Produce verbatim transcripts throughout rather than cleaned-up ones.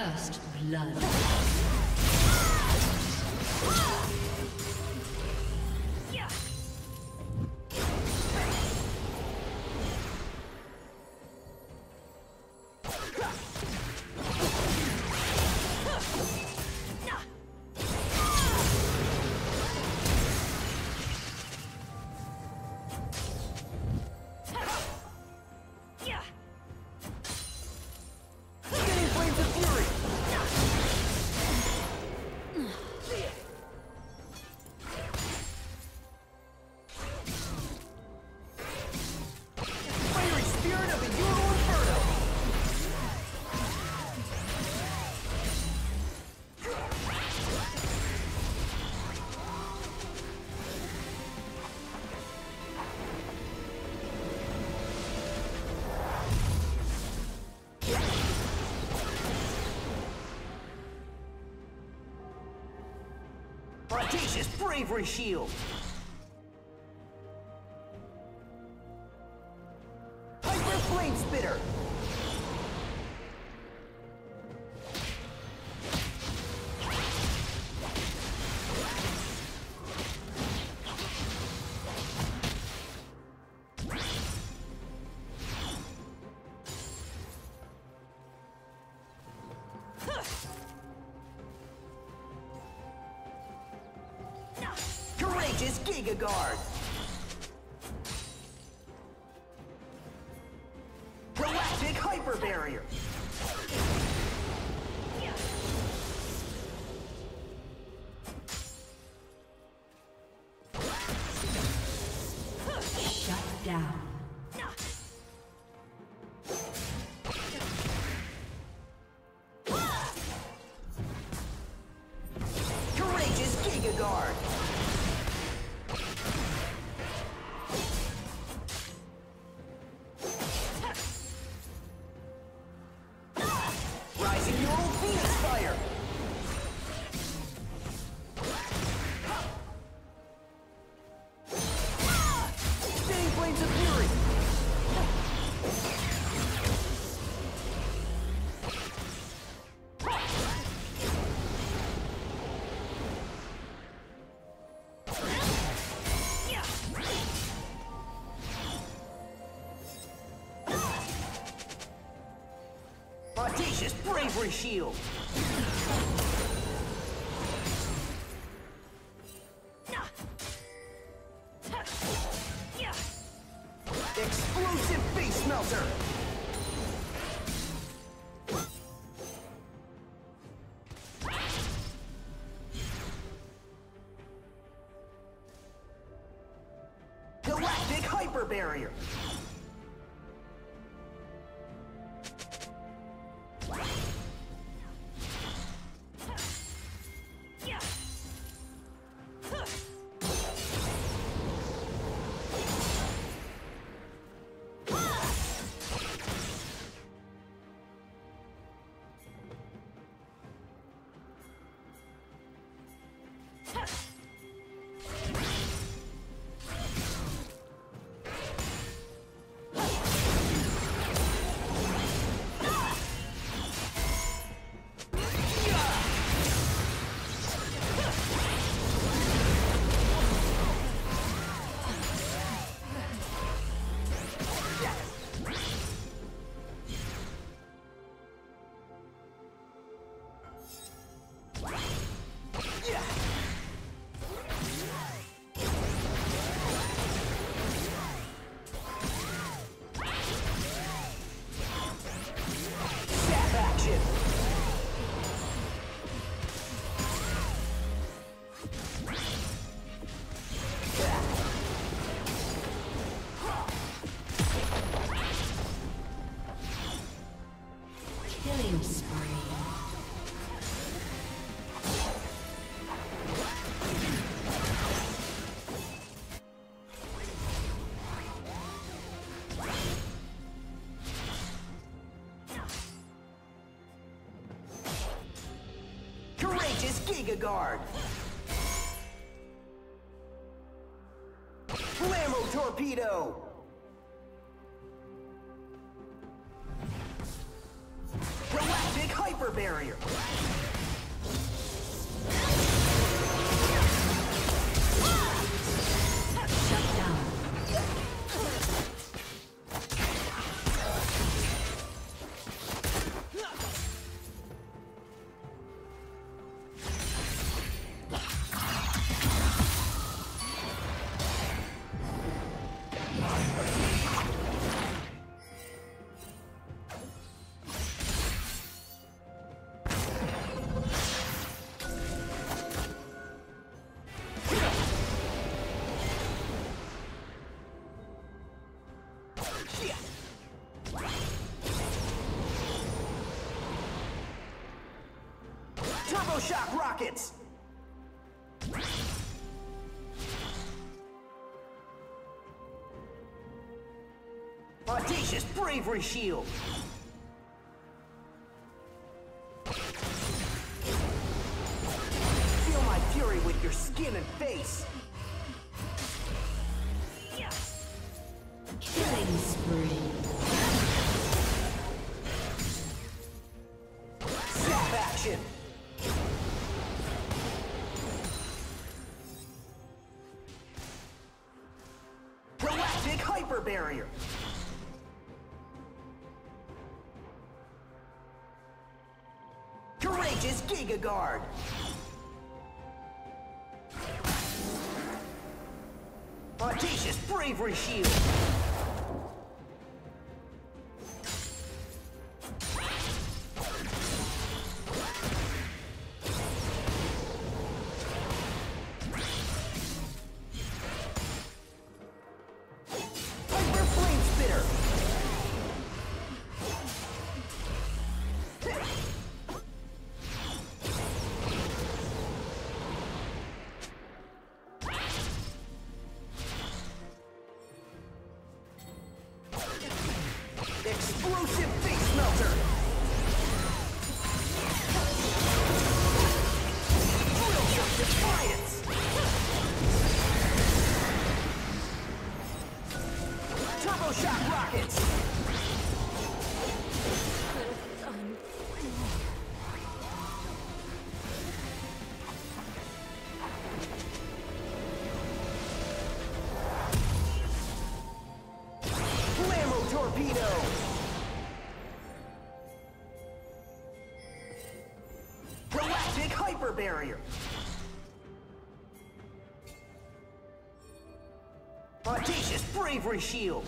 First blood. Brontesius bravery shield! Hyper flame spitter! Is Giga Guard. Galactic Hyper Barrier. Shut down. Courageous Giga Guard. Audacious bravery shield. Explosive face melter. Galactic hyper barrier. Courageous Giga Guard. Flammo Torpedo. hyper barrier. Shock rockets! Audacious bravery shield! Feel my fury with your skin and face! Killing spree! Snap action! Barrier. Courageous Giga Guard. Audacious Bravery Shield. Explosive face melter! Drill shot defiance! Turbo shock rockets! Flammo torpedo! Barrier. Audacious bravery shield.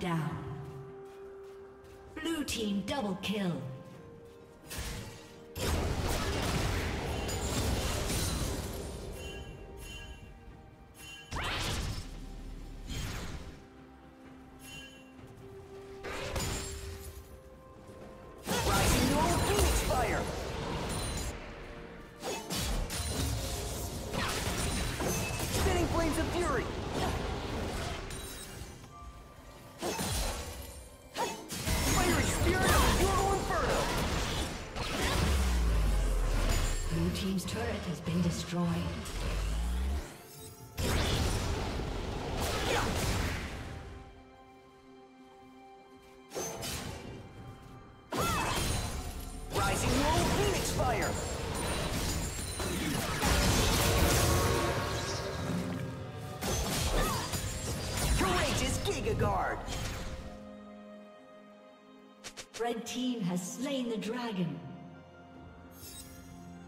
Down. Blue team double kill. Team's turret has been destroyed. Rising low Phoenix fire. Courageous Giga Guard. Red team has slain the dragon.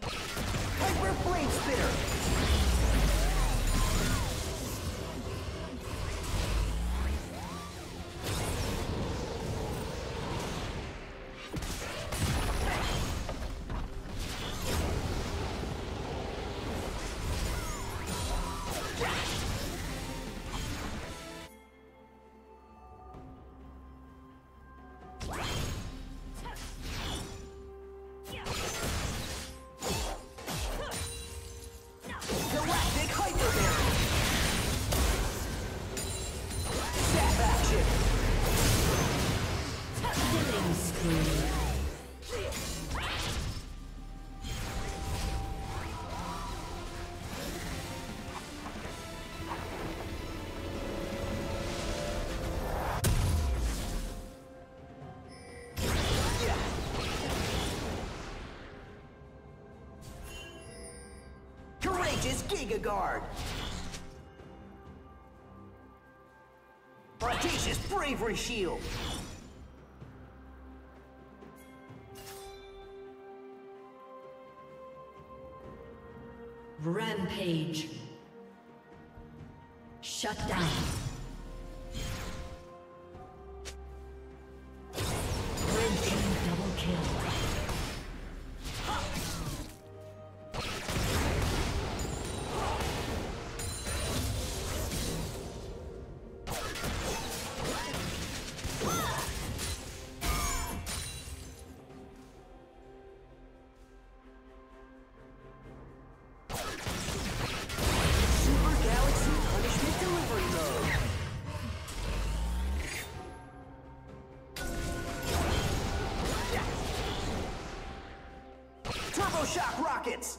Hyper flame spitter. Giga-Guard! Brontesius Bravery Shield! Rampage! Shut down! Shock rockets!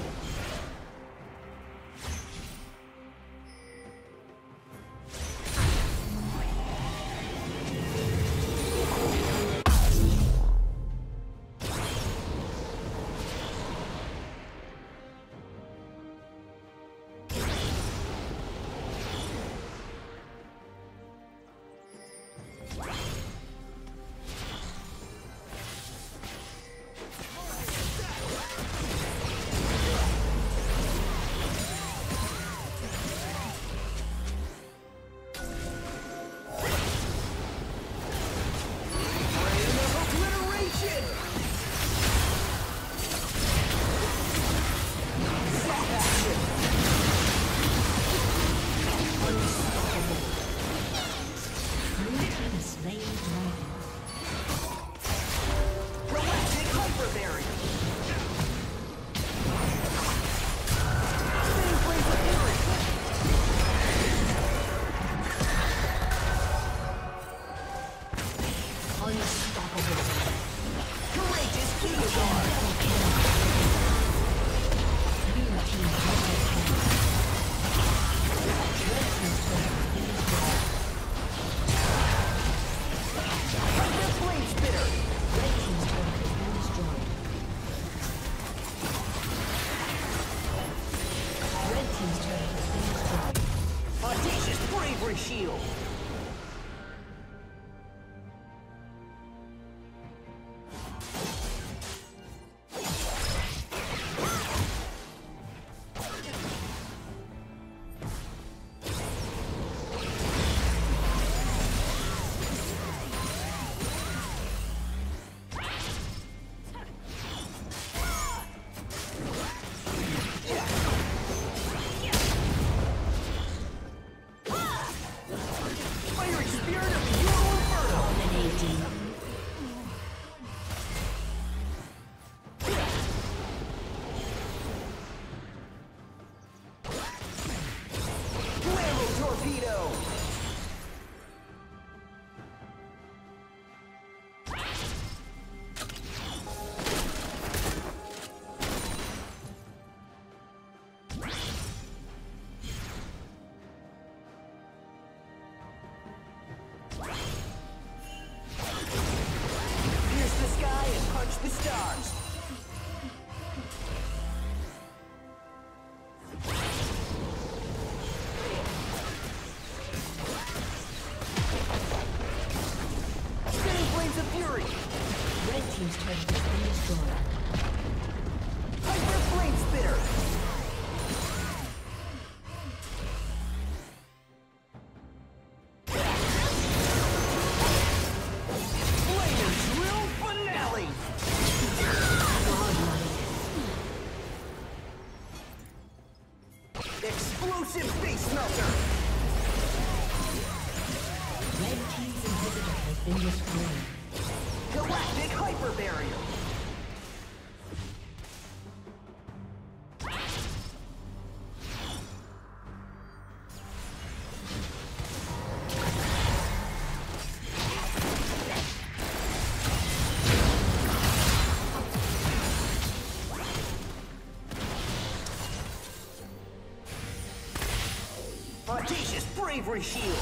Brontesius bravery shield!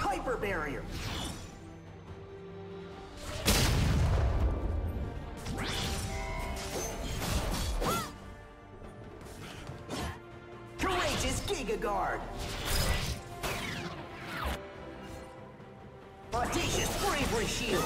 Hyper barrier. Courageous Giga Guard. Audacious Bravery Shield.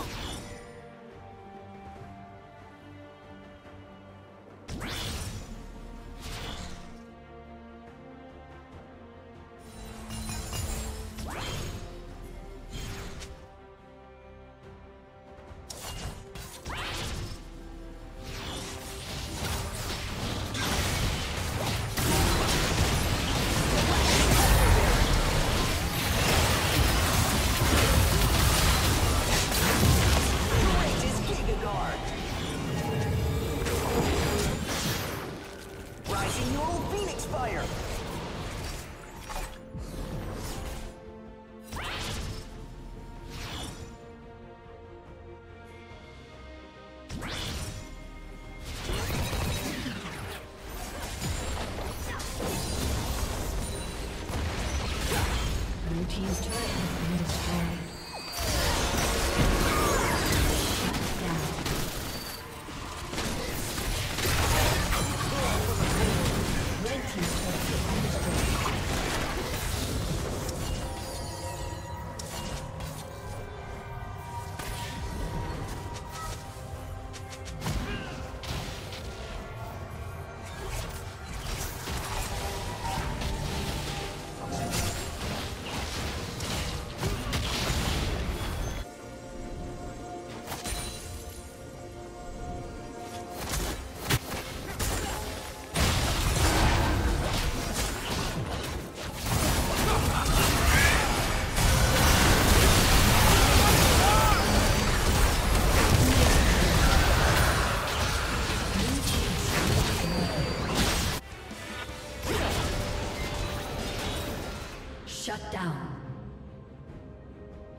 down.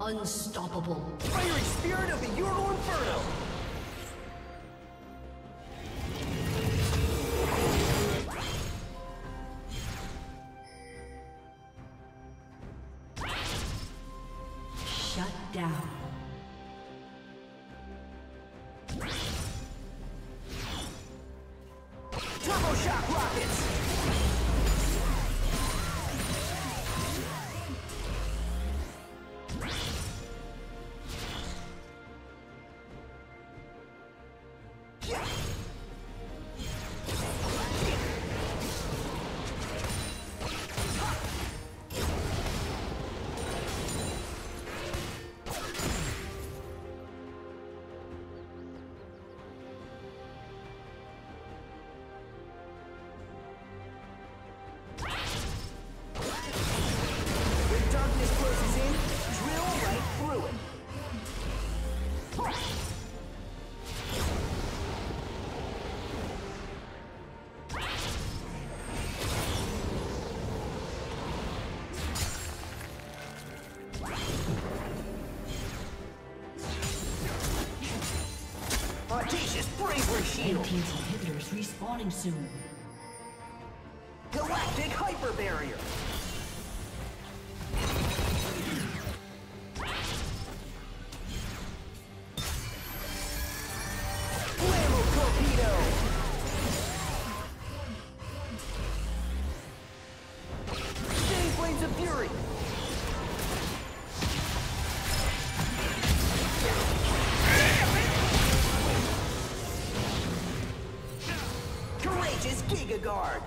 Unstoppable. Fiery Spirit of the Ural Inferno! Shut down. Turbo Shock Rockets! Your team's inhibitors respawning soon. Galactic Hyper Barrier! Guard.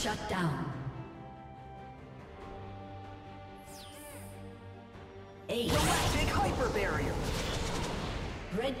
Shut down. Eight. Galactic Hyper Barrier. Red